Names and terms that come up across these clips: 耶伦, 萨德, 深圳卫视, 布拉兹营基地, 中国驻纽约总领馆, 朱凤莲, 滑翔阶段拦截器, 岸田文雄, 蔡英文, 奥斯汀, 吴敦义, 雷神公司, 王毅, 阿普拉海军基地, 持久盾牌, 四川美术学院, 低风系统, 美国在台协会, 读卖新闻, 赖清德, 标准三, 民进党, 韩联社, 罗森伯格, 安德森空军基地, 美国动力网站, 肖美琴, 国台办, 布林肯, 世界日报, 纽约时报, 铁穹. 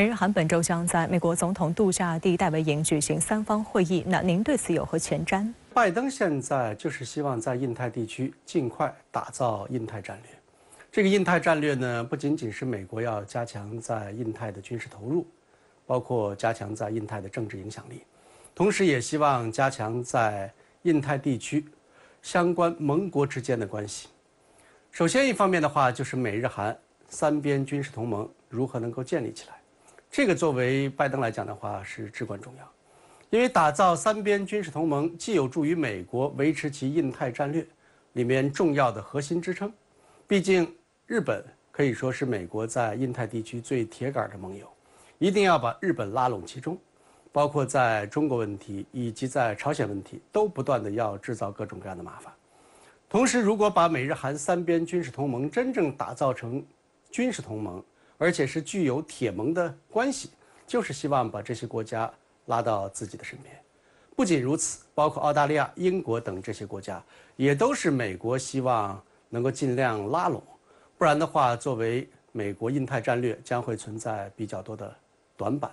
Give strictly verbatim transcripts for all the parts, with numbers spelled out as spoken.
美日韩本周将在美国总统度假地戴维营举行三方会议，那您对此有何前瞻？拜登现在就是希望在印太地区尽快打造印太战略。这个印太战略呢，不仅仅是美国要加强在印太的军事投入，包括加强在印太的政治影响力，同时也希望加强在印太地区相关盟国之间的关系。首先一方面的话，就是美日韩三边军事同盟如何能够建立起来。 这个作为拜登来讲的话是至关重要，因为打造三边军事同盟既有助于美国维持其印太战略里面重要的核心支撑，毕竟日本可以说是美国在印太地区最铁杆的盟友，一定要把日本拉拢其中，包括在中国问题以及在朝鲜问题都不断的要制造各种各样的麻烦。同时，如果把美日韩三边军事同盟真正打造成军事同盟， 而且是具有铁盟的关系，就是希望把这些国家拉到自己的身边。不仅如此，包括澳大利亚、英国等这些国家，也都是美国希望能够尽量拉拢，不然的话，作为美国印太战略将会存在比较多的短板、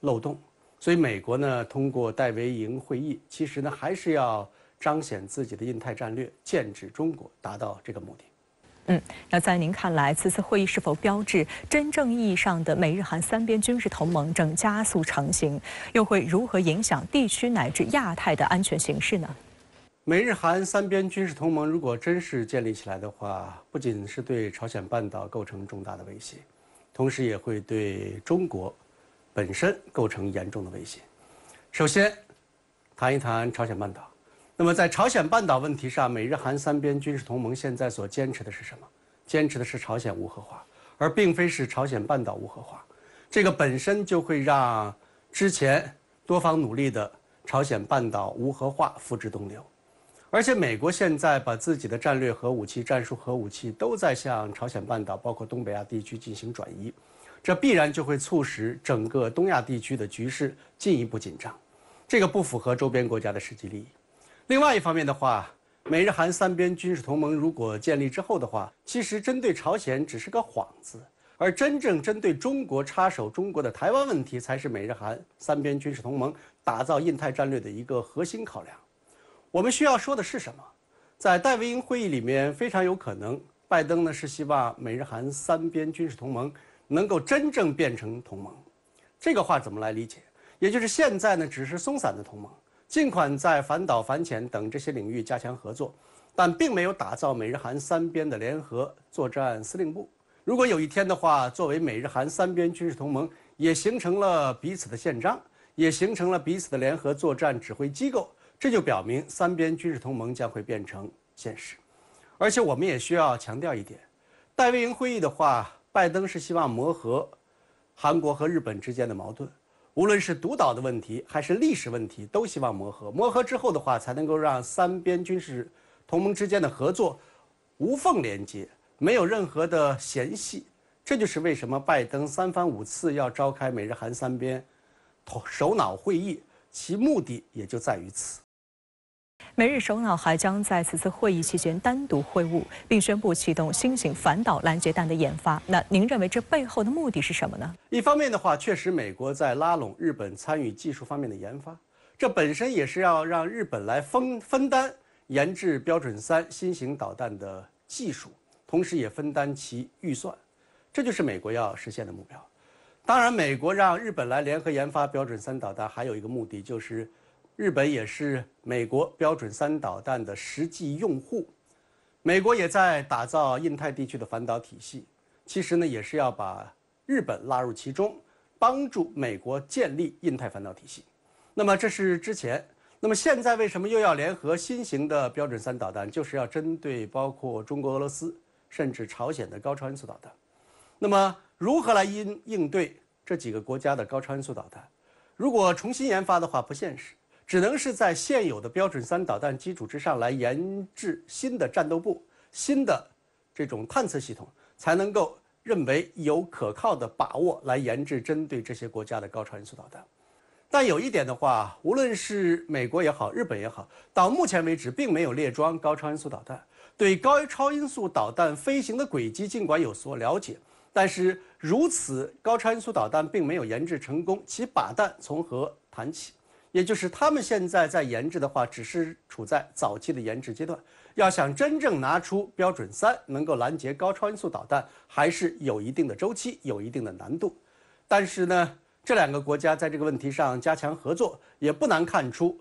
漏洞。所以，美国呢，通过戴维营会议，其实呢，还是要彰显自己的印太战略，剑指中国，达到这个目的。 嗯，那在您看来，此次会议是否标志真正意义上的美日韩三边军事同盟正加速成型？又会如何影响地区乃至亚太的安全形势呢？美日韩三边军事同盟如果真是建立起来的话，不仅是对朝鲜半岛构成重大的威胁，同时也会对中国本身构成严重的威胁。首先，谈一谈朝鲜半岛。 那么，在朝鲜半岛问题上，美日韩三边军事同盟现在所坚持的是什么？坚持的是朝鲜无核化，而并非是朝鲜半岛无核化。这个本身就会让之前多方努力的朝鲜半岛无核化付之东流。而且，美国现在把自己的战略核武器、战术核武器都在向朝鲜半岛，包括东北亚地区进行转移，这必然就会促使整个东亚地区的局势进一步紧张。这个不符合周边国家的实际利益。 另外一方面的话，美日韩三边军事同盟如果建立之后的话，其实针对朝鲜只是个幌子，而真正针对中国插手中国的台湾问题，才是美日韩三边军事同盟打造印太战略的一个核心考量。我们需要说的是什么？在戴维营会议里面，非常有可能，拜登呢是希望美日韩三边军事同盟能够真正变成同盟。这个话怎么来理解？也就是现在呢，只是松散的同盟。 尽管在反导、反潜等这些领域加强合作，但并没有打造美日韩三边的联合作战司令部。如果有一天的话，作为美日韩三边军事同盟，也形成了彼此的宪章，也形成了彼此的联合作战指挥机构，这就表明三边军事同盟将会变成现实。而且我们也需要强调一点，戴维营会议的话，拜登是希望磨合韩国和日本之间的矛盾。 无论是独岛的问题还是历史问题，都希望磨合。磨合之后的话，才能够让三边军事同盟之间的合作无缝连接，没有任何的嫌隙。这就是为什么拜登三番五次要召开美日韩三边首脑会议，其目的也就在于此。 美日首脑还将在此次会议期间单独会晤，并宣布启动新型反导拦截弹的研发。那您认为这背后的目的是什么呢？一方面的话，确实美国在拉拢日本参与技术方面的研发，这本身也是要让日本来分分担研制标准三新型导弹的技术，同时也分担其预算，这就是美国要实现的目标。当然，美国让日本来联合研发标准三导弹，还有一个目的就是。 日本也是美国标准三导弹的实际用户，美国也在打造印太地区的反导体系，其实呢也是要把日本拉入其中，帮助美国建立印太反导体系。那么这是之前，那么现在为什么又要联合新型的标准三导弹？就是要针对包括中国、俄罗斯甚至朝鲜的高超音速导弹。那么如何来应应对这几个国家的高超音速导弹？如果重新研发的话，不现实。 只能是在现有的标准三导弹基础之上来研制新的战斗部、新的这种探测系统，才能够认为有可靠的把握来研制针对这些国家的高超音速导弹。但有一点的话，无论是美国也好，日本也好，到目前为止并没有列装高超音速导弹。对高超音速导弹飞行的轨迹，尽管有所了解，但是如此高超音速导弹并没有研制成功，其靶弹从何谈起？也就是他们现在在研制的话，只是处在早期的研制阶段。要想真正拿出标准三，能够拦截高超音速导弹，还是有一定的周期，有一定的难度。但是呢，这两个国家在这个问题上加强合作，也不难看出。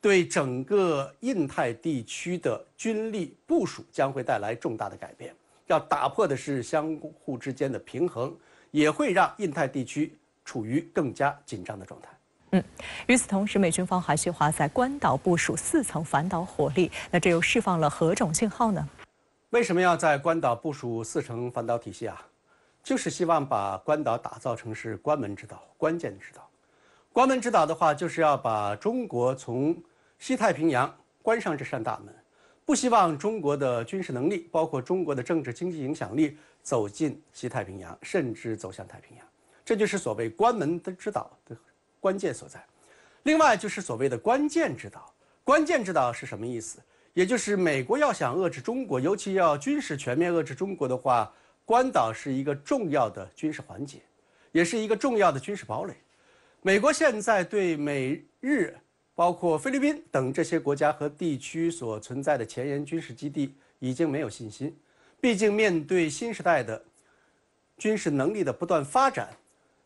对整个印太地区的军力部署将会带来重大的改变，要打破的是相互之间的平衡，也会让印太地区处于更加紧张的状态。嗯，与此同时，美军方还计划在关岛部署四层反导火力，那这又释放了何种信号呢？为什么要在关岛部署四层反导体系啊？就是希望把关岛打造成是关门之岛、关键之岛。关门之岛的话，就是要把中国从 西太平洋关上这扇大门，不希望中国的军事能力，包括中国的政治经济影响力走进西太平洋，甚至走向太平洋，这就是所谓关门之岛的关键所在。另外就是所谓的关键之岛，关键之岛是什么意思？也就是美国要想遏制中国，尤其要军事全面遏制中国的话，关岛是一个重要的军事环节，也是一个重要的军事堡垒。美国现在对美日 包括菲律宾等这些国家和地区所存在的前沿军事基地已经没有信心，毕竟面对新时代的军事能力的不断发展，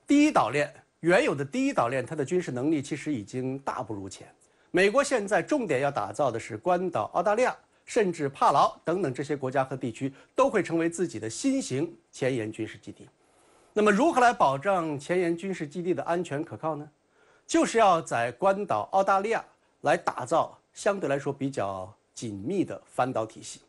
第一岛链原有的第一岛链它的军事能力其实已经大不如前。美国现在重点要打造的是关岛、澳大利亚甚至帕劳等等这些国家和地区都会成为自己的新型前沿军事基地。那么如何来保障前沿军事基地的安全可靠呢？ 就是要在关岛、澳大利亚来打造相对来说比较紧密的反导体系，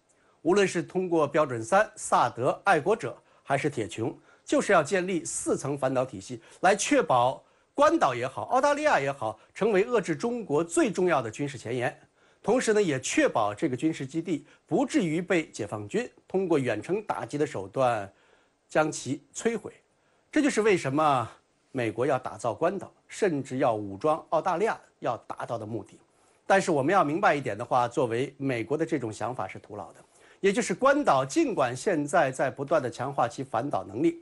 无论是通过标准三、萨德、爱国者还是铁穹，就是要建立四层反导体系，来确保关岛也好、澳大利亚也好，成为遏制中国最重要的军事前沿。同时呢，也确保这个军事基地不至于被解放军通过远程打击的手段将其摧毁。这就是为什么 美国要打造关岛，甚至要武装澳大利亚，要达到的目的。但是我们要明白一点的话，作为美国的这种想法是徒劳的。也就是关岛，尽管现在在不断的强化其反导能力，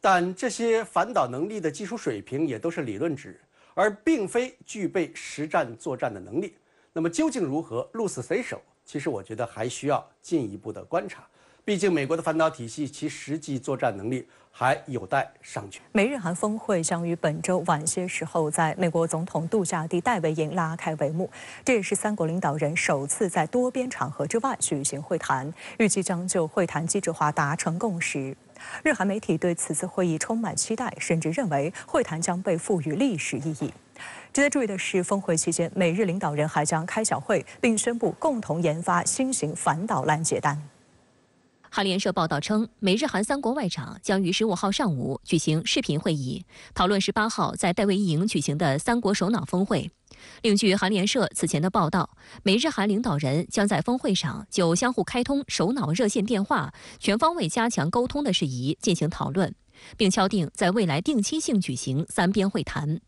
但这些反导能力的技术水平也都是理论值，而并非具备实战作战的能力。那么究竟如何鹿死谁手？其实我觉得还需要进一步的观察。 毕竟，美国的反导体系其实际作战能力还有待商榷。美日韩峰会将于本周晚些时候在美国总统度假地戴维营拉开帷幕，这也是三国领导人首次在多边场合之外举行会谈，预计将就会谈机制化达成共识。日韩媒体对此次会议充满期待，甚至认为会谈将被赋予历史意义。 值得注意的是，峰会期间，美日领导人还将开小会，并宣布共同研发新型反导拦截弹。 韩联社报道称，美日韩三国外长将于十五号上午举行视频会议，讨论十八号在戴维营举行的三国首脑峰会。另据韩联社此前的报道，美日韩领导人将在峰会上就相互开通首脑热线电话、全方位加强沟通的事宜进行讨论，并敲定在未来定期性举行三边会谈。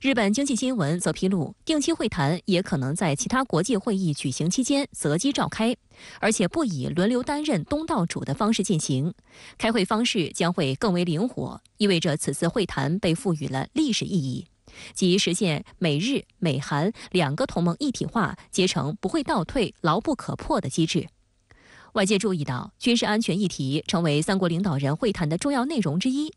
日本经济新闻则披露，定期会谈也可能在其他国际会议举行期间择机召开，而且不以轮流担任东道主的方式进行。开会方式将会更为灵活，意味着此次会谈被赋予了历史意义，即实现美日、美韩两个同盟一体化，结成不会倒退、牢不可破的机制。 外界注意到，军事安全议题成为三国领导人会谈的重要内容之一。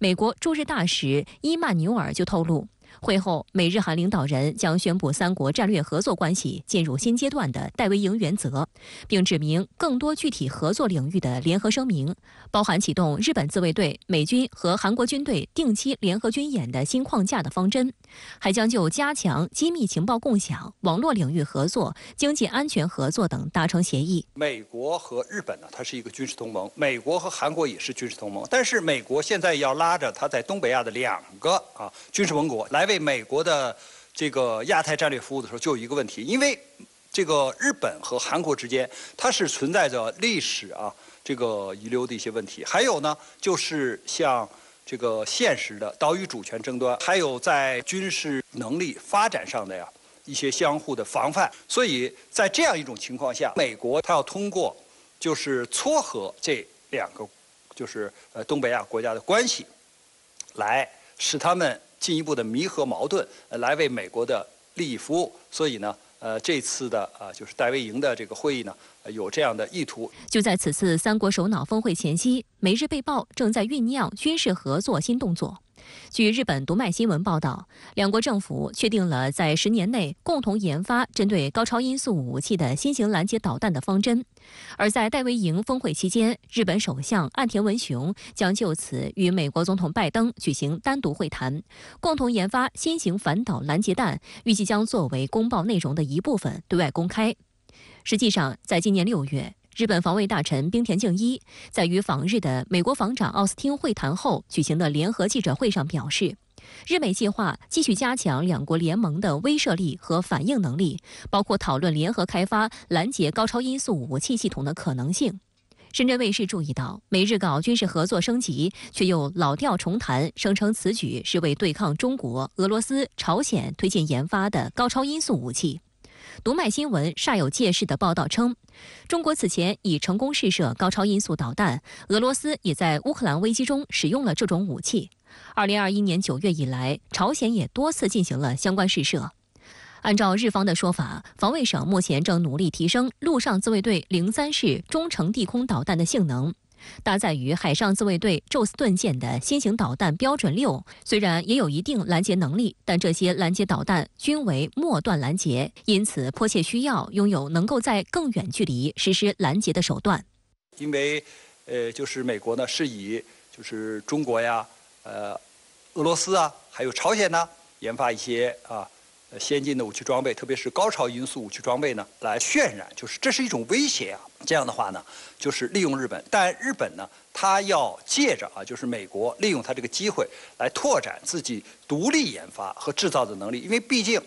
美国驻日大使伊曼纽尔就透露，会后美日韩领导人将宣布三国战略合作关系进入新阶段的戴维营原则，并指明更多具体合作领域的联合声明，包含启动日本自卫队、美军和韩国军队定期联合军演的新框架的方针，还将就加强机密情报共享、网络领域合作、经济安全合作等达成协议。美国 和日本呢，它是一个军事同盟；美国和韩国也是军事同盟。但是美国现在要拉着它在东北亚的两个啊军事盟国来为美国的这个亚太战略服务的时候，就有一个问题，因为这个日本和韩国之间，它是存在着历史啊这个遗留的一些问题。还有呢，就是像 这个现实的岛屿主权争端，还有在军事能力发展上的呀一些相互的防范。所以在这样一种情况下，美国它要通过 就是撮合这两个就是呃东北亚国家的关系，来使他们进一步的弥合矛盾，呃、来为美国的利益服务。所以呢。 呃，这次的啊、呃，就是戴维营的这个会议呢，呃、有这样的意图。就在此次三国首脑峰会前夕，美日被曝正在酝酿军事合作新动作。据日本读卖新闻报道，两国政府确定了在十年内共同研发针对高超音速武器的新型拦截导弹的方针。而在戴维营峰会期间，日本首相岸田文雄将就此与美国总统拜登举行单独会谈，共同研发新型反导拦截弹，预计将作为公报内容的一部分对外公开。实际上，在今年六月。 日本防卫大臣冰田敬一在与访日的美国防长奥斯汀会谈后举行的联合记者会上表示，日美计划继续加强两国联盟的威慑力和反应能力，包括讨论联合开发拦截高超音速武器系统的可能性。深圳卫视注意到，美日搞军事合作升级，却又老调重弹，声称此举是为对抗中国、俄罗斯、朝鲜推进研发的高超音速武器。 读卖新闻煞有介事的报道称，中国此前已成功试射高超音速导弹，俄罗斯也在乌克兰危机中使用了这种武器。二零二一年九月以来，朝鲜也多次进行了相关试射。按照日方的说法，防卫省目前正努力提升陆上自卫队零三式中程地空导弹的性能。 搭载于海上自卫队宙斯盾舰的新型导弹标准六，虽然也有一定拦截能力，但这些拦截导弹均为末段拦截，因此迫切需要拥有能够在更远距离实施拦截的手段。因为，呃，就是美国呢是以就是中国呀、呃，俄罗斯啊，还有朝鲜呢，研发一些啊。 先进的武器装备，特别是高超音速武器装备呢，来渲染，就是这是一种威胁啊。这样的话呢，就是利用日本，但日本呢，它要借着啊，就是美国利用它这个机会来拓展自己独立研发和制造的能力，因为毕竟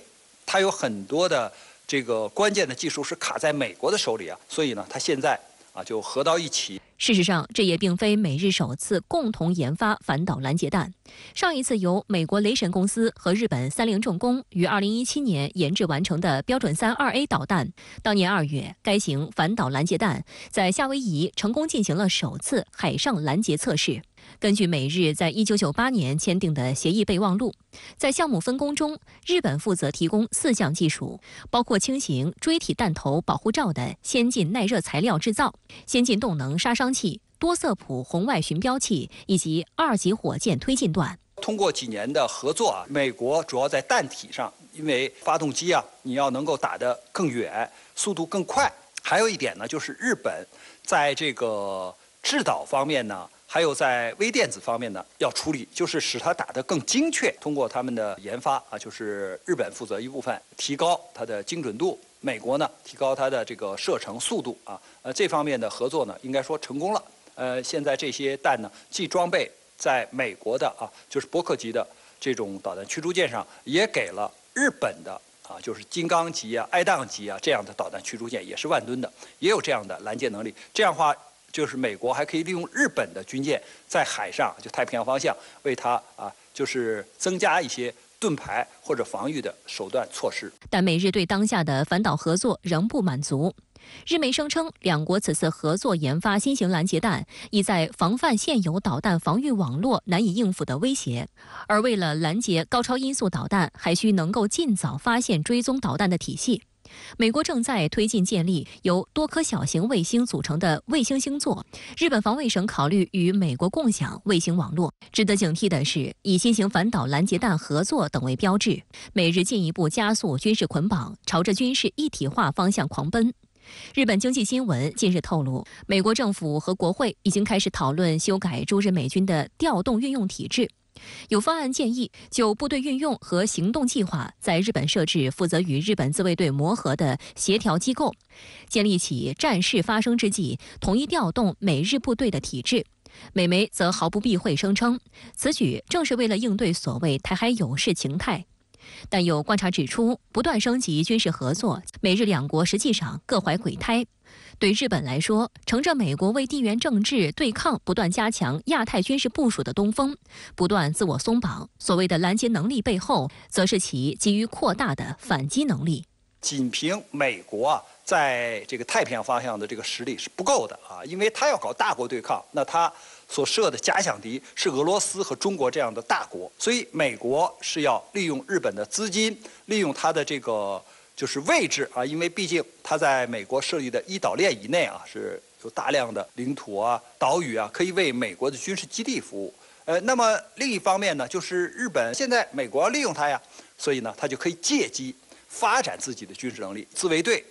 它有很多的这个关键的技术是卡在美国的手里啊，所以呢，它现在啊就合到一起。 事实上，这也并非美日首次共同研发反导拦截弹。上一次由美国雷神公司和日本三菱重工于二零一七年研制完成的标准三二A 导弹，当年二月，该型反导拦截弹在夏威夷成功进行了首次海上拦截测试。根据美日在一九九八年签订的协议备忘录，在项目分工中，日本负责提供四项技术，包括轻型锥体弹头保护罩的先进耐热材料制造、先进动能杀伤 器、多色谱红外巡标器以及二级火箭推进段。通过几年的合作啊，美国主要在弹体上，因为发动机啊，你要能够打得更远，速度更快。还有一点呢，就是日本在这个制导方面呢，还有在微电子方面呢，要处理，就是使它打得更精确。通过他们的研发啊，就是日本负责一部分，提高它的精准度。 美国呢，提高它的这个射程速度啊，呃，这方面的合作呢，应该说成功了。呃，现在这些弹呢，既装备在美国的啊，就是伯克级的这种导弹驱逐舰上，也给了日本的啊，就是金刚级啊、爱宕级啊这样的导弹驱逐舰，也是万吨的，也有这样的拦截能力。这样的话，就是美国还可以利用日本的军舰在海上，就太平洋方向，为它啊，就是增加一些 盾牌或者防御的手段措施，但美日对当下的反导合作仍不满足。日媒声称，两国此次合作研发新型拦截弹，意在防范现有导弹防御网络难以应付的威胁。而为了拦截高超音速导弹，还需能够尽早发现追踪导弹的体系。 美国正在推进建立由多颗小型卫星组成的卫星星座。日本防卫省考虑与美国共享卫星网络。值得警惕的是，以新型反导拦截弹合作等为标志，美日进一步加速军事捆绑，朝着军事一体化方向狂奔。日本经济新闻近日透露，美国政府和国会已经开始讨论修改驻日美军的调动运用体制。 有方案建议就部队运用和行动计划在日本设置负责与日本自卫队磨合的协调机构，建立起战事发生之际统一调动美日部队的体制。美媒则毫不避讳声称，此举正是为了应对所谓台海有事情态。但有观察指出，不断升级军事合作，美日两国实际上各怀鬼胎。 对日本来说，乘着美国为地缘政治对抗不断加强亚太军事部署的东风，不断自我松绑，所谓的拦截能力背后，则是其急于扩大的反击能力。仅凭美国啊，在这个太平洋方向的这个实力是不够的啊，因为他要搞大国对抗，那他所设的假想敌是俄罗斯和中国这样的大国，所以美国是要利用日本的资金，利用它的这个就是位置啊，因为毕竟它在美国设立的一岛链以内啊，是有大量的领土啊、岛屿啊，可以为美国的军事基地服务。呃，那么另一方面呢，就是日本现在美国要利用它呀，所以呢，它就可以借机发展自己的军事能力，自卫队。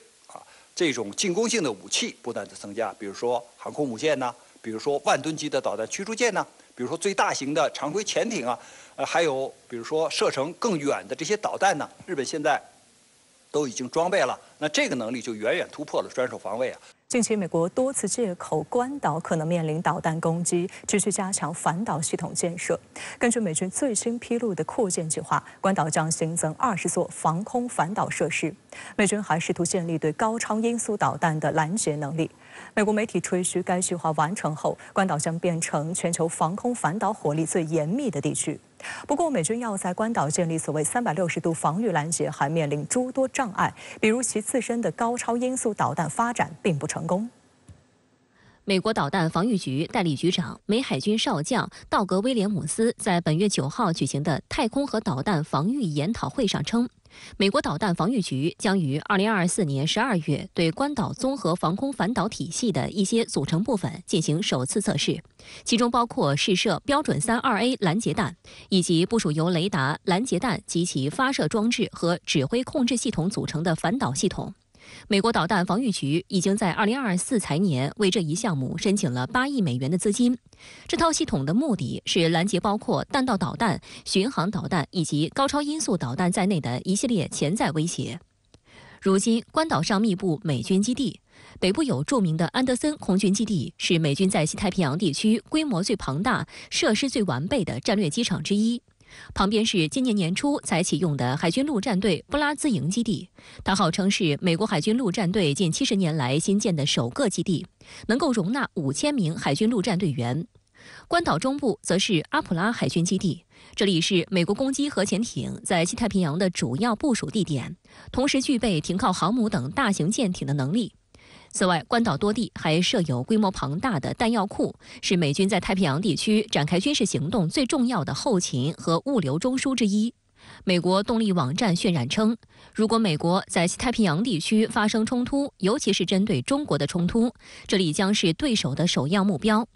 这种进攻性的武器不断的增加，比如说航空母舰呐、啊，比如说万吨级的导弹驱逐舰呐、啊，比如说最大型的常规潜艇啊，呃，还有比如说射程更远的这些导弹呢、啊，日本现在都已经装备了，那这个能力就远远突破了专守防卫啊。近期，美国多次借口关岛可能面临导弹攻击，持续加强反导系统建设。根据美军最新披露的扩建计划，关岛将新增二十座防空反导设施。美军还试图建立对高超音速导弹的拦截能力。美国媒体吹嘘，该计划完成后，关岛将变成全球防空反导火力最严密的地区。不过，美军要在关岛建立所谓三百六十度防御拦截，还面临诸多障碍，比如其自身的高超音速导弹发展并不成功。 成功。美国导弹防御局代理局长、美海军少将道格·威廉姆斯在本月九号举行的太空和导弹防御研讨会上称，美国导弹防御局将于二零二四年十二月对关岛综合防空反导体系的一些组成部分进行首次测试，其中包括试射标准三二 A 拦截弹，以及部署由雷达、拦截弹及其发射装置和指挥控制系统组成的反导系统。 美国导弹防御局已经在二零二四财年为这一项目申请了八亿美元的资金。这套系统的目的是拦截包括弹道导弹、巡航导弹以及高超音速导弹在内的一系列潜在威胁。如今，关岛上密布美军基地，北部有著名的安德森空军基地，是美军在西太平洋地区规模最庞大、设施最完备的战略机场之一。 旁边是今年年初才启用的海军陆战队布拉兹营基地，它号称是美国海军陆战队近七十年来新建的首个基地，能够容纳五千名海军陆战队员。关岛中部则是阿普拉海军基地，这里是美国攻击核潜艇在西太平洋的主要部署地点，同时具备停靠航母等大型舰艇的能力。 此外，关岛多地还设有规模庞大的弹药库，是美军在太平洋地区展开军事行动最重要的后勤和物流中枢之一。美国动力网站渲染称，如果美国在西太平洋地区发生冲突，尤其是针对中国的冲突，这里将是对手的首要目标。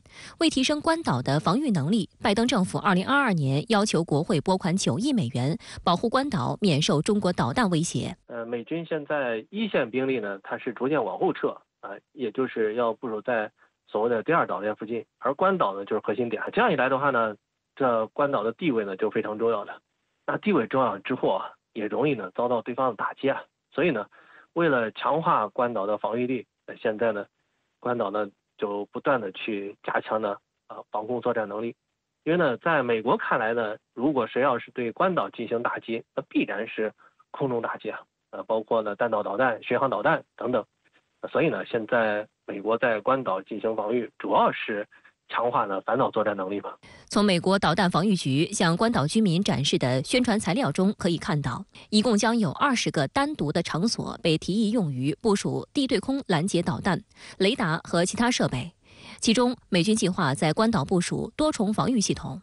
为提升关岛的防御能力，拜登政府二零二二年要求国会拨款九亿美元，保护关岛免受中国导弹威胁。呃，美军现在一线兵力呢，它是逐渐往后撤。 啊，也就是要部署在所谓的第二岛链附近，而关岛呢就是核心点。这样一来的话呢，这关岛的地位呢就非常重要了。那地位重要之后啊，也容易呢遭到对方的打击啊。所以呢，为了强化关岛的防御力，现在呢，关岛呢就不断的去加强呢啊防空作战能力。因为呢，在美国看来呢，如果谁要是对关岛进行打击，那必然是空中打击啊，呃，包括呢弹道导弹、巡航导弹等等。 所以呢，现在美国在关岛进行防御，主要是强化呢反导作战能力吧。从美国导弹防御局向关岛居民展示的宣传材料中可以看到，一共将有二十个单独的场所被提议用于部署地对空拦截导弹、雷达和其他设备。其中，美军计划在关岛部署多重防御系统。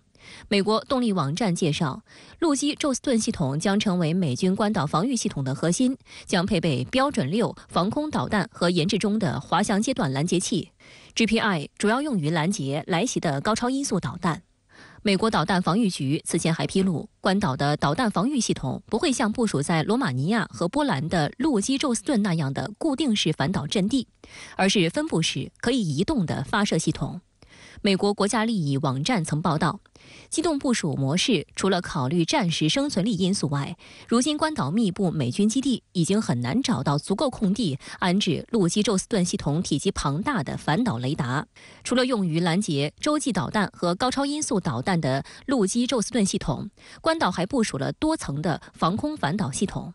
美国动力网站介绍，陆基宙斯盾系统将成为美军关岛防御系统的核心，将配备标准六防空导弹和研制中的滑翔阶段拦截器 （G P I）， 主要用于拦截来袭的高超音速导弹。美国导弹防御局此前还披露，关岛的导弹防御系统不会像部署在罗马尼亚和波兰的陆基宙斯盾那样的固定式反导阵地，而是分布式、可以移动的发射系统。 美国国家利益网站曾报道，机动部署模式除了考虑战时生存力因素外，如今关岛密布美军基地，已经很难找到足够空地安置陆基宙斯盾系统体积庞大的反导雷达。除了用于拦截洲际导弹和高超音速导弹的陆基宙斯盾系统，关岛还部署了多层的防空反导系统。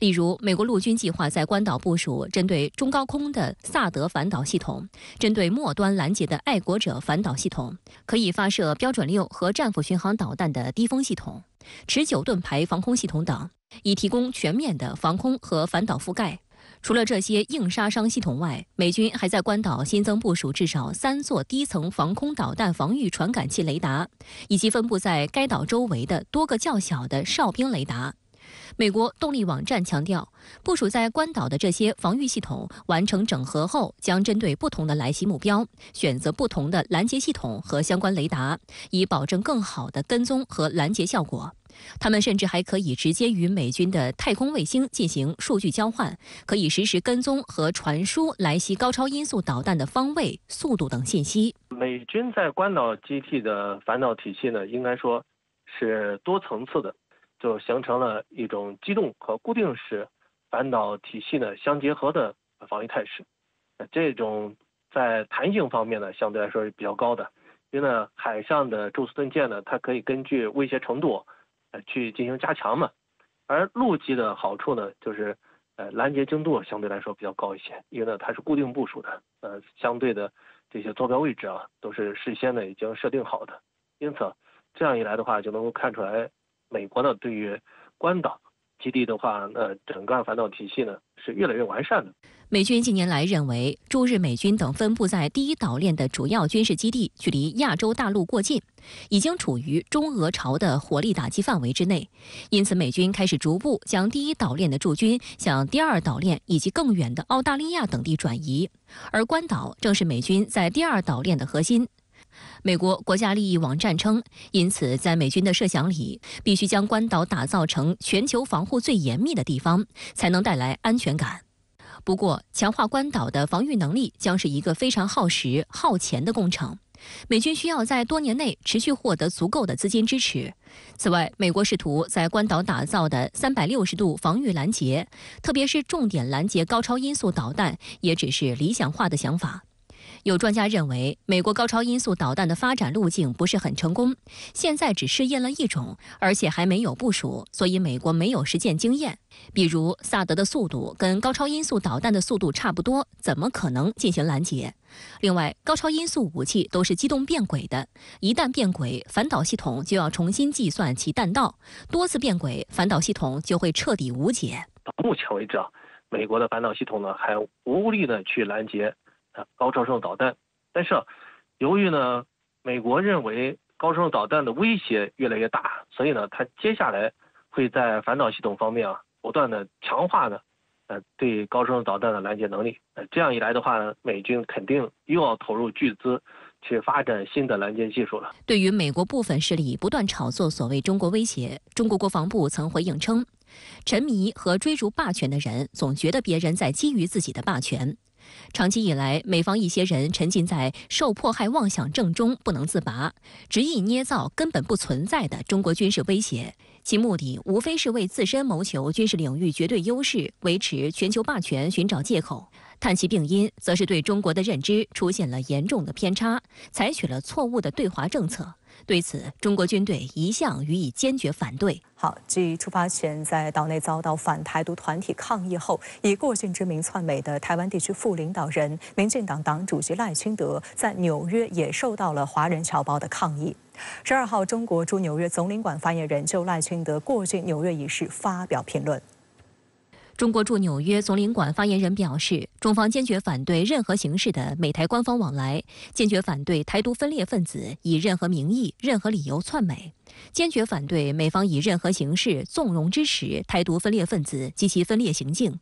例如，美国陆军计划在关岛部署针对中高空的萨德反导系统，针对末端拦截的爱国者反导系统，可以发射标准六和战斧巡航导弹的低风系统、持久盾牌防空系统等，以提供全面的防空和反导覆盖。除了这些硬杀伤系统外，美军还在关岛新增部署至少三座低层防空导弹防御传感器雷达，以及分布在该岛周围的多个较小的哨兵雷达。 美国动力网站强调，部署在关岛的这些防御系统完成整合后，将针对不同的来袭目标，选择不同的拦截系统和相关雷达，以保证更好的跟踪和拦截效果。他们甚至还可以直接与美军的太空卫星进行数据交换，可以实时跟踪和传输来袭高超音速导弹的方位、速度等信息。美军在关岛基地的反导体系呢，应该说是多层次的。 就形成了一种机动和固定式反导体系呢相结合的防御态势，这种在弹性方面呢相对来说是比较高的，因为呢海上的宙斯盾舰呢它可以根据威胁程度，呃去进行加强嘛，而陆基的好处呢就是呃拦截精度相对来说比较高一些，因为呢它是固定部署的，呃相对的这些坐标位置啊都是事先呢已经设定好的，因此这样一来的话就能够看出来。 美国呢，对于关岛基地的话，呃，整个反导体系呢是越来越完善的。美军近年来认为，驻日美军等分布在第一岛链的主要军事基地距离亚洲大陆过近，已经处于中俄朝的火力打击范围之内，因此美军开始逐步将第一岛链的驻军向第二岛链以及更远的澳大利亚等地转移，而关岛正是美军在第二岛链的核心。 美国国家利益网站称，因此在美军的设想里，必须将关岛打造成全球防护最严密的地方，才能带来安全感。不过，强化关岛的防御能力将是一个非常耗时、耗钱的工程。美军需要在多年内持续获得足够的资金支持。此外，美国试图在关岛打造的三百六十度防御拦截，特别是重点拦截高超音速导弹，也只是理想化的想法。 有专家认为，美国高超音速导弹的发展路径不是很成功，现在只试验了一种，而且还没有部署，所以美国没有实践经验。比如，萨德的速度跟高超音速导弹的速度差不多，怎么可能进行拦截？另外，高超音速武器都是机动变轨的，一旦变轨，反导系统就要重新计算其弹道，多次变轨，反导系统就会彻底无解。到目前为止啊，美国的反导系统呢，还无力呢去拦截。 高超声导弹，但是、啊、由于呢，美国认为高超声导弹的威胁越来越大，所以呢，它接下来会在反导系统方面啊，不断的强化呢，呃，对高超声导弹的拦截能力。呃，这样一来的话呢，美军肯定又要投入巨资。 去发展新的拦截技术了。对于美国部分势力不断炒作所谓中国威胁，中国国防部曾回应称，沉迷和追逐霸权的人总觉得别人在基于自己的霸权。长期以来，美方一些人沉浸在受迫害妄想症中不能自拔，执意捏造根本不存在的中国军事威胁，其目的无非是为自身谋求军事领域绝对优势、维持全球霸权寻找借口。 探其病因，则是对中国的认知出现了严重的偏差，采取了错误的对华政策。对此，中国军队一向予以坚决反对。好，继出发前在岛内遭到反台独团体抗议后，以过境之名窜美的台湾地区副领导人、民进党党主席赖清德在纽约也受到了华人侨胞的抗议。 十二号，中国驻纽约总领馆发言人就赖清德过境纽约一事发表评论。 中国驻纽约总领馆发言人表示，中方坚决反对任何形式的美台官方往来，坚决反对台独分裂分子以任何名义、任何理由窜美，坚决反对美方以任何形式纵容支持台独分裂分子及其分裂行径。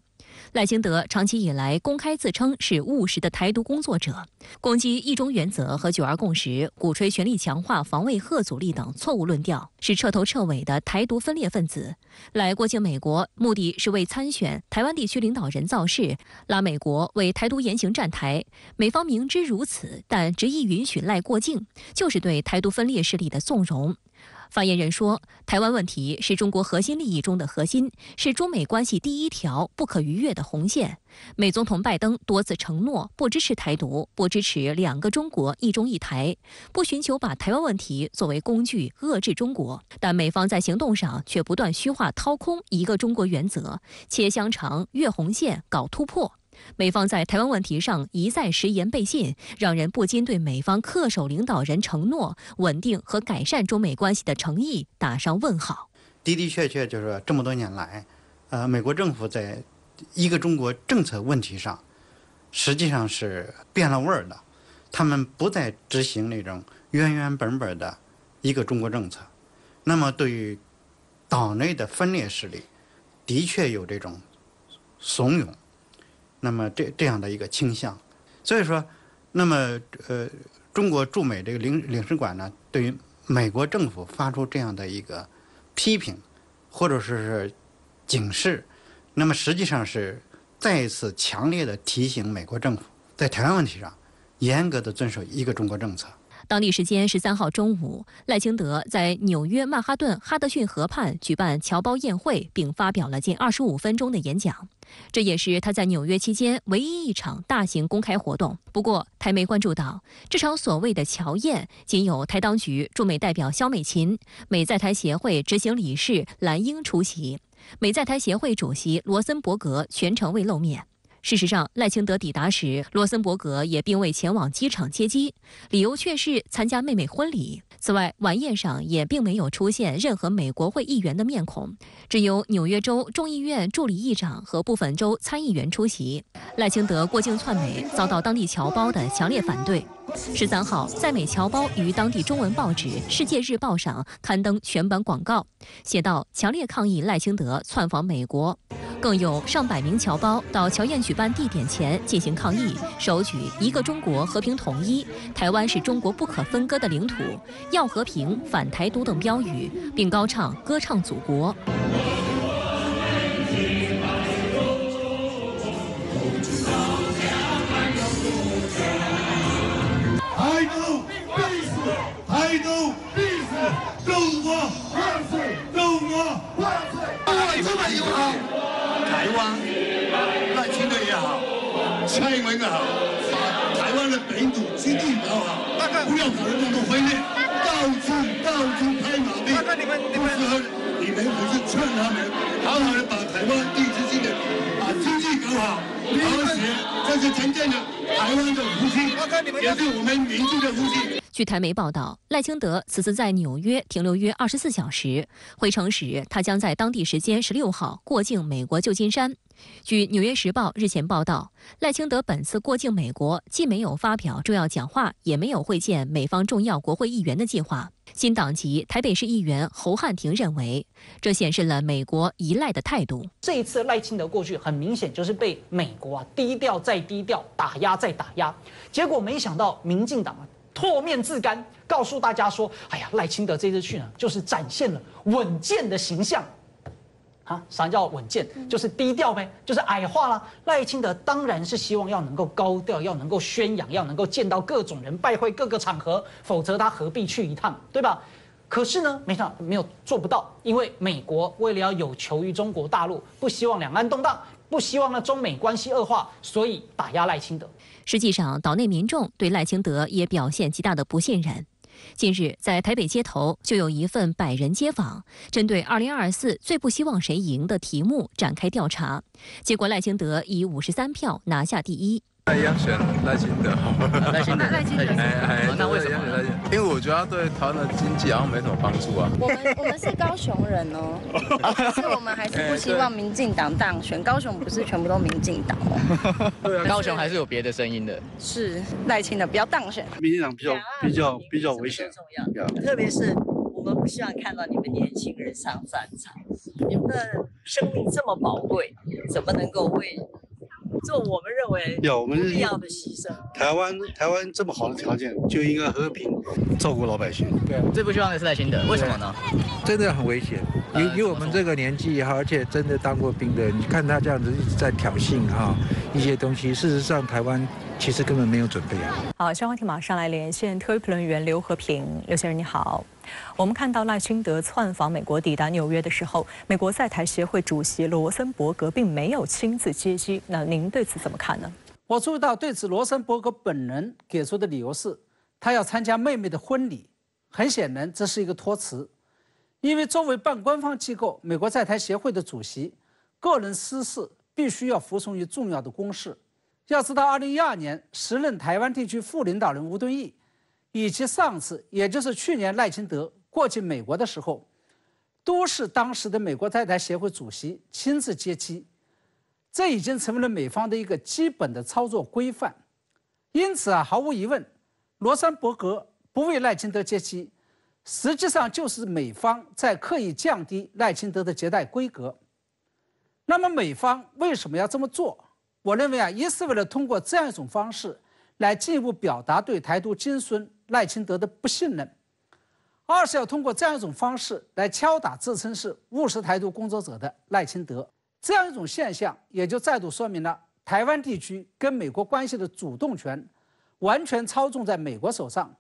赖清德长期以来公开自称是务实的台独工作者，攻击一中原则和九二共识，鼓吹全力强化防卫核阻力等错误论调，是彻头彻尾的台独分裂分子。来过境美国，目的是为参选台湾地区领导人造势，拉美国为台独言行站台。美方明知如此，但执意允许赖过境，就是对台独分裂势力的纵容。 发言人说，台湾问题是中国核心利益中的核心，是中美关系第一条不可逾越的红线。美总统拜登多次承诺不支持台独，不支持两个中国、一中一台，不寻求把台湾问题作为工具遏制中国。但美方在行动上却不断虚化、掏空一个中国原则，切香肠、越红线、搞突破。 美方在台湾问题上一再食言背信，让人不禁对美方恪守领导人承诺、稳定和改善中美关系的诚意打上问号。的的确确，就是这么多年来，呃，美国政府在一个中国政策问题上，实际上是变了味儿的。他们不再执行那种原原本本的一个中国政策。那么，对于岛内的分裂势力，的确有这种怂恿，那么这这样的一个倾向。所以说，那么呃，中国驻美这个领领事馆呢，对于美国政府发出这样的一个批评，或者是警示，那么实际上是再一次强烈的提醒美国政府，在台湾问题上严格的遵守一个中国政策。当地时间十三号中午，赖清德在纽约曼哈顿哈德逊河畔举办侨胞宴会，并发表了近二十五分钟的演讲。这也是他在纽约期间唯一一场大型公开活动。不过，台媒关注到，这场所谓的侨宴，仅有台当局驻美代表肖美琴、美在台协会执行理事蓝英出席，美在台协会主席罗森伯格全程未露面。事实上，赖清德抵达时，罗森伯格也并未前往机场接机，理由却是参加妹妹婚礼。此外，晚宴上也并没有出现任何美国会议员的面孔，只有纽约州众议院助理议长和部分州参议员出席。赖清德过境窜美遭到当地侨胞的强烈反对。十三号，在美侨胞于当地中文报纸《世界日报》上刊登全版广告，写道：“强烈抗议赖清德窜访美国。”更有上百名侨胞到侨宴举办地点前进行抗议，手举“一个中国和平统一”、“台湾是中国不可分割的领土”、“要和平”、“反台独”等标语，并高唱歌唱祖国。台独必死！台独必死！中国万岁！中国万岁！对中美友好。台湾赖清德也好，蔡英文也好，把台湾的本土基地搞好，不要搞得那么分裂，到处到处拍马屁。不是你们不是劝他们，好好的把台湾地区性的把经济搞好，而且这是真正的台湾的福气，也是我们民族的福气。据台媒报道，赖清德此次在纽约停留约二十四小时，回程时他将在当地时间十六号过境美国旧金山。据《纽约时报》日前报道，赖清德本次过境美国既没有发表重要讲话，也没有会见美方重要国会议员的计划。新党籍台北市议员侯汉廷认为，这显示了美国依赖的态度。这一次赖清德过去很明显就是被美国啊低调再低调，打压再打压，结果没想到民进党啊唾面自干，告诉大家说：“哎呀，赖清德这次去呢，就是展现了稳健的形象。”啊，啥叫稳健？就是低调呗，就是矮化了。赖清德当然是希望要能够高调，要能够宣扬，要能够见到各种人，拜会各个场合，否则他何必去一趟，对吧？可是呢，没想到没有做不到，因为美国为了要有求于中国大陆，不希望两岸动荡，不希望呢中美关系恶化，所以打压赖清德。实际上，岛内民众对赖清德也表现极大的不信任。近日，在台北街头就有一份百人街访，针对二零二四最不希望谁赢的题目展开调查，结果赖清德以五十三票拿下第一。央选赖清德，赖清德，赖清德，哎哎，那为什么？因为我觉得他对台湾的经济好像没什么帮助啊。我们我们是高雄人哦，可是我们还是不希望民进党当选。高雄不是全部都民进党哦。对啊，高雄还是有别的声音的。是赖清德不要当选，民进党比较比较比较危险，特别是我们不希望看到你们年轻人上战场，你们的生命这么宝贵，怎么能够为？做我们认为有必要的牺牲。台湾台湾这么好的条件，就应该和平照顾老百姓。对，最不希望的是赖清德，为什么呢？真的很危险，以以我们这个年纪哈，而且真的当过兵的，你看他这样子一直在挑衅哈、啊、一些东西，事实上台湾其实根本没有准备啊。好，相关题马上来连线特约评论员刘和平，刘先生你好。我们看到赖清德窜访美国抵达纽约的时候，美国在台协会主席罗森伯格并没有亲自接机，那您对此怎么看呢？我注意到对此罗森伯格本人给出的理由是他要参加妹妹的婚礼，很显然这是一个托词，因为作为半官方机构美国在台协会的主席，个人私事必须要服从于重要的公事。要知道二零一二年时任台湾地区副领导人吴敦义以及上次，也就是去年赖清德过境美国的时候，都是当时的美国在台协会主席亲自接机。这已经成为了美方的一个基本的操作规范。因此啊，毫无疑问，罗森伯格不为赖清德接机，实际上就是美方在刻意降低赖清德的接待规格。那么美方为什么要这么做？我认为啊，一是为了通过这样一种方式来进一步表达对台独金孙赖清德的不信任；二是要通过这样一种方式来敲打自称是务实台独工作者的赖清德。这样一种现象也就再度说明了台湾地区跟美国关系的主动权完全操纵在美国手上。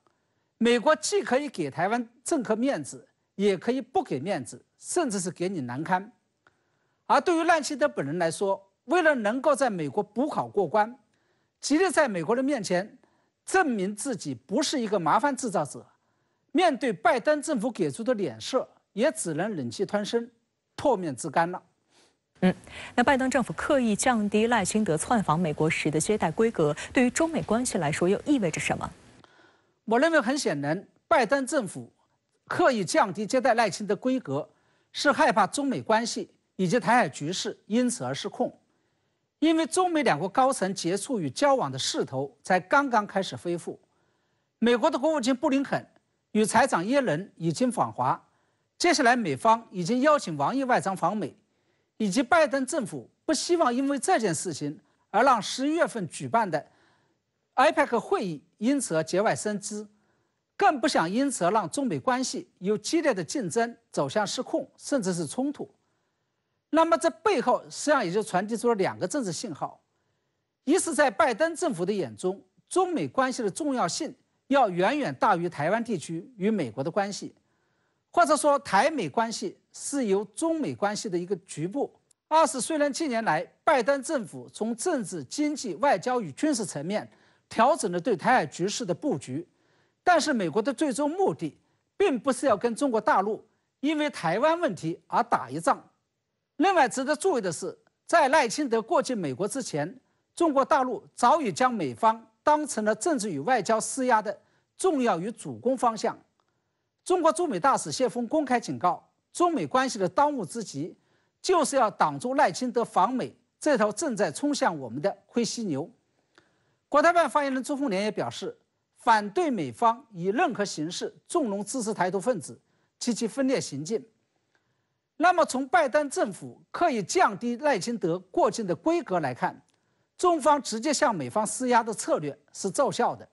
美国既可以给台湾政客面子，也可以不给面子，甚至是给你难堪。而对于赖清德本人来说，为了能够在美国补考过关，极力在美国人面前证明自己不是一个麻烦制造者，面对拜登政府给出的脸色，也只能忍气吞声，唾面自干了。嗯，那拜登政府刻意降低赖清德窜访美国时的接待规格，对于中美关系来说又意味着什么？我认为很显然，拜登政府刻意降低接待赖清德规格，是害怕中美关系以及台海局势因此而失控，因为中美两国高层接触与交往的势头才刚刚开始恢复。美国的国务卿布林肯与财长耶伦已经访华，接下来美方已经邀请王毅外长访美，以及拜登政府不希望因为这件事情而让十一月份举办的 I P E C 会议因此而节外生枝，更不想因此而让中美关系由激烈的竞争走向失控，甚至是冲突。那么这背后实际上也就传递出了两个政治信号：一是在拜登政府的眼中，中美关系的重要性要远远大于台湾地区与美国的关系，或者说台美关系是由中美关系的一个局部；二是虽然近年来拜登政府从政治、经济、外交与军事层面调整了对台海局势的布局，但是美国的最终目的并不是要跟中国大陆因为台湾问题而打一仗。另外值得注意的是，在赖清德过境美国之前，中国大陆早已将美方当成了政治与外交施压的重要与主攻方向。中国驻美大使谢峰公开警告，中美关系的当务之急就是要挡住赖清德访美这头正在冲向我们的灰犀牛。国台办发言人朱凤莲也表示，反对美方以任何形式纵容支持台独分子及其分裂行径。那么从拜登政府刻意降低赖清德过境的规格来看，中方直接向美方施压的策略是奏效的。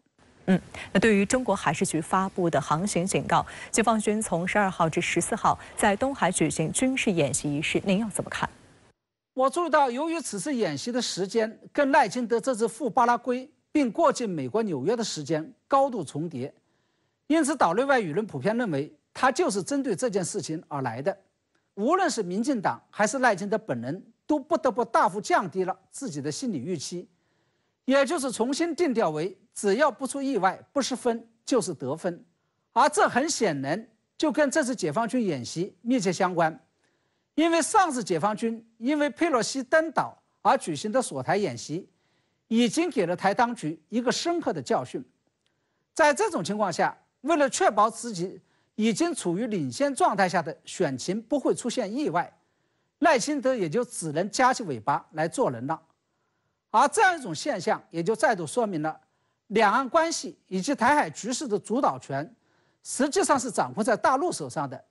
嗯，那对于中国海事局发布的航行警告，解放军从十二号至十四号在东海举行军事演习一事，您要怎么看？我注意到，由于此次演习的时间跟赖清德这次赴巴拉圭并过境美国纽约的时间高度重叠，因此岛内外舆论普遍认为他就是针对这件事情而来的。无论是民进党还是赖清德本人，都不得不大幅降低了自己的心理预期，也就是重新定调为只要不出意外，不失分就是得分。而这很显然就跟这次解放军演习密切相关，因为上次解放军因为佩洛西登岛而举行的锁台演习，已经给了台当局一个深刻的教训。在这种情况下，为了确保自己已经处于领先状态下的选情不会出现意外，赖清德也就只能夹起尾巴来做人了。而这样一种现象也就再度说明了，两岸关系以及台海局势的主导权实际上是掌控在大陆手上的，